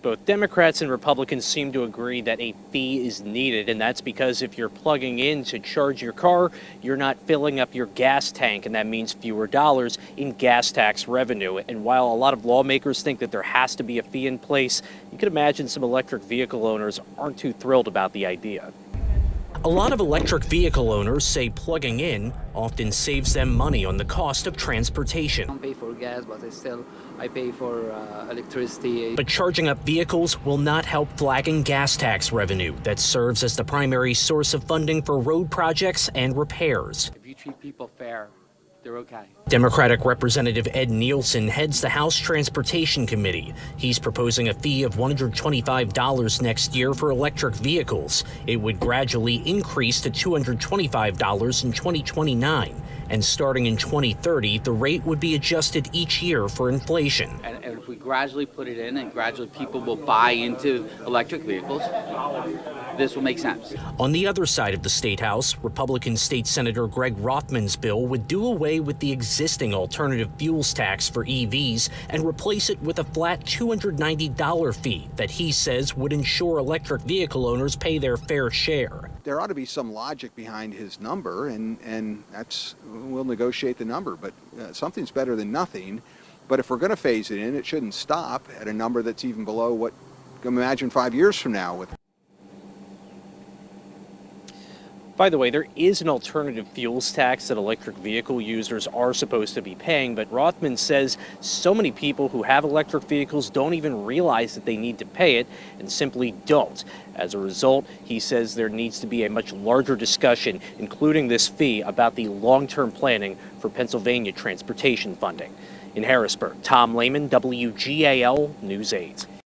Both Democrats and Republicans seem to agree that a fee is needed, and that's because if you're plugging in to charge your car, you're not filling up your gas tank, and that means fewer dollars in gas tax revenue. And while a lot of lawmakers think that there has to be a fee in place, you can imagine some electric vehicle owners aren't too thrilled about the idea. A lot of electric vehicle owners say plugging in often saves them money on the cost of transportation. I don't pay for gas, but I pay for electricity. But charging up vehicles will not help flagging gas tax revenue that serves as the primary source of funding for road projects and repairs. If you treat people fair, they're okay. Democratic Representative Ed Nielsen heads the House Transportation Committee. He's proposing a fee of $125 next year for electric vehicles. It would gradually increase to $225 in 2029. And starting in 2030, the rate would be adjusted each year for inflation. And if we gradually put it in and gradually people will buy into electric vehicles, this will make sense. On the other side of the State House, Republican State Senator Greg Rothman's bill would do away with the existing alternative fuels tax for EVs and replace it with a flat $290 fee that he says would ensure electric vehicle owners pay their fair share. There ought to be some logic behind his number, and that's, we'll negotiate the number, but something's better than nothing. But if we're going to phase it in, it shouldn't stop at a number that's even below what you can imagine 5 years from now with. By the way, there is an alternative fuels tax that electric vehicle users are supposed to be paying, but Rothman says so many people who have electric vehicles don't even realize that they need to pay it and simply don't. As a result, he says there needs to be a much larger discussion, including this fee, about the long-term planning for Pennsylvania transportation funding. In Harrisburg, Tom Lehman, WGAL News 8.